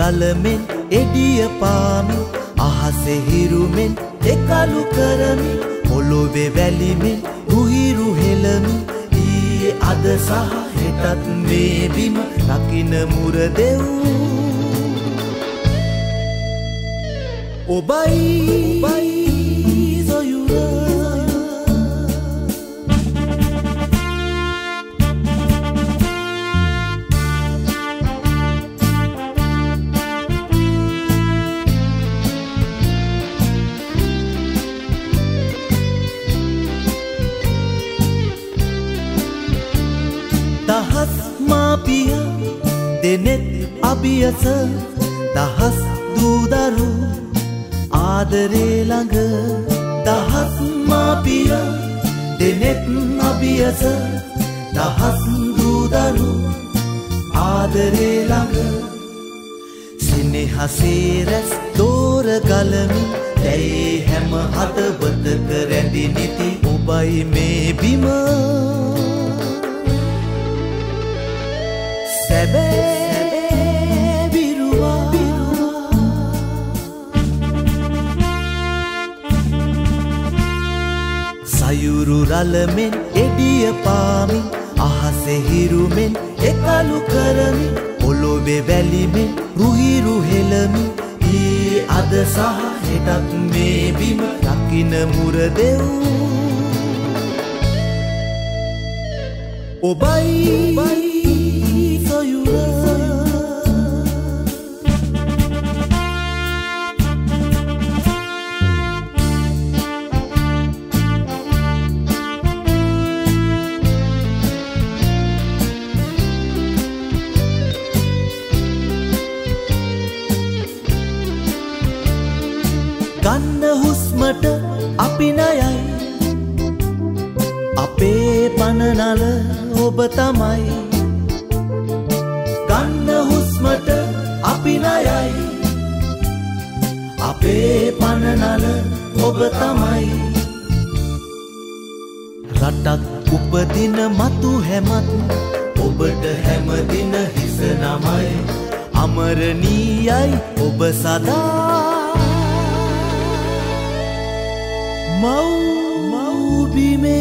රලමෙන් එඩිය පාමින් අහසේ හිරුමෙන් එකලු කරමින් පොළොවේ වැලිමින් උහිරු හෙළමින් ඊයේ අද සහ හෙටත් මේ බිම රකින්න මුරදෙව් ඔබයි දෙනෙත් අභියස දහස් දූදරු ආදරේ ළඟ දහස් මාපිය දෙනෙත් අභියස දහස් දූදරු ආදරේ ළඟ සිනහසේ රැස් දෝර ගලමි දැයි හැම හදවතක රැඳි නිති ඔබයි මේ බිම සැබෑ සයුරු රලමෙන් එඩිය පාමින් අහසේ හිරුමෙන් එකලු කරමින් පොළොවේ වැලිමින් රුහිරු හෙළමින් ඊයේ අද සහ හෙටත් මේ බිම රකින්න මුරදෙව් ඔබයි සයුර ගන්න හුස්මට අපි ණයයි අපේ පනනල ඔබ තමයි ගන්න හුස්මට අපි ණයයි අපේ පනනල ඔබ තමයි රටක් උපදින මතු හැමත් ඔබට හැමදින හිස නමයි අමරණීයයි ඔබ සදා mau mau bime